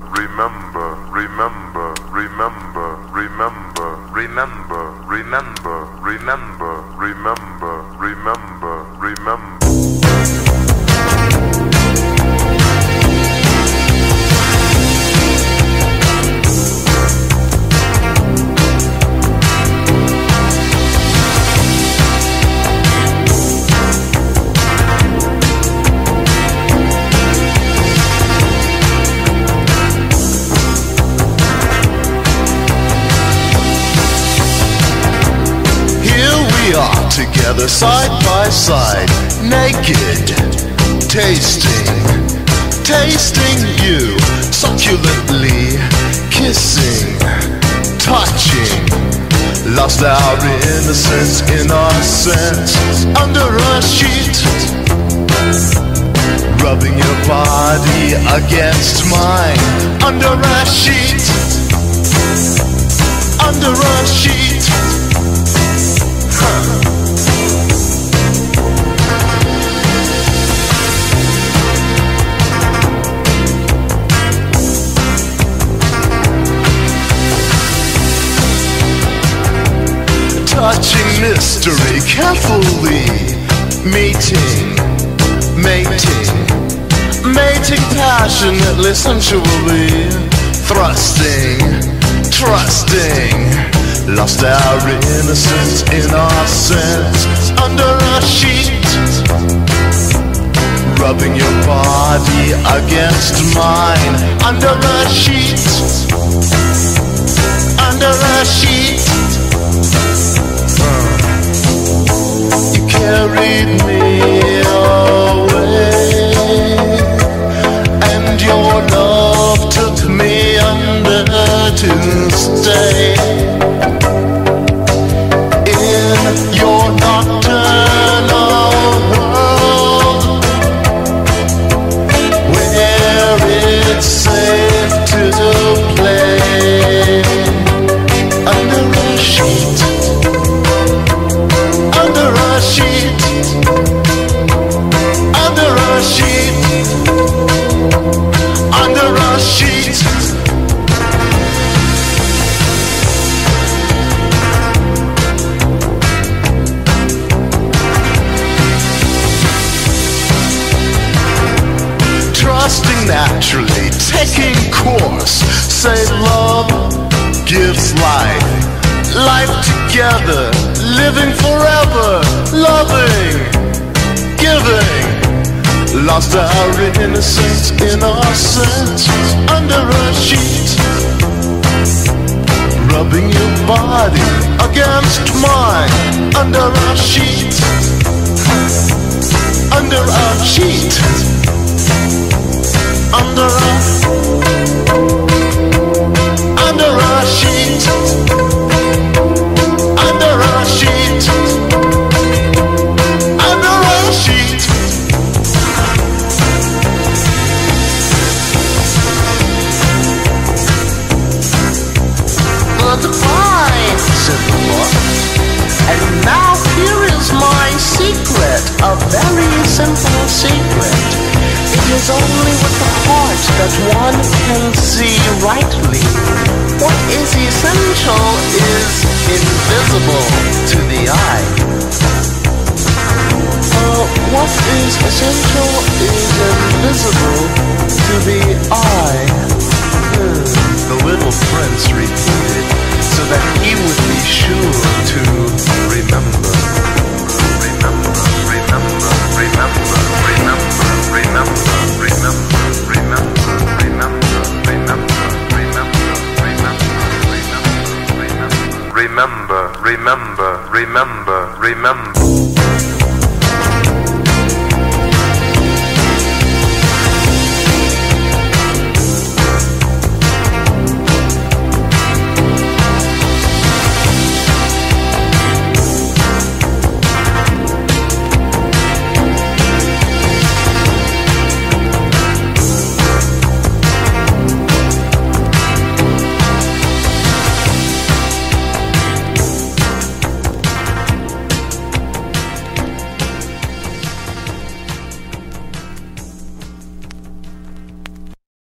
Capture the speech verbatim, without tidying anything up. Remember, remember, remember, remember, remember, remember, remember, remember, remember, remember. Together side by side, naked, tasting, tasting you, succulently, kissing, touching, lost our innocence in our sense, under a sheet, rubbing your body against mine, under a sheet, under a sheet. Huh. Touching mystery carefully, mating, mating, mating passionately, sensually, thrusting, trusting, lost our innocence in our sense, under a sheet, rubbing your body against mine, under a sheet, under a sheet. You carried me away, and your love took me under to stay. In your nocturnal world, where it's safe to play under a sheet. Trusting naturally, taking course, say love gives life, life together, living forever, loving, giving, lost our innocence in our sense, under a sheet, rubbing your body against mine, under a sheet, under a sheet. Under a, under a sheet, under a sheet, under a sheet. But divine, said the Lord, and now here is my secret, a very simple secret. It is only with the heart that one can see rightly. What is essential is invisible to the eye. Uh, what is essential is invisible to the eye.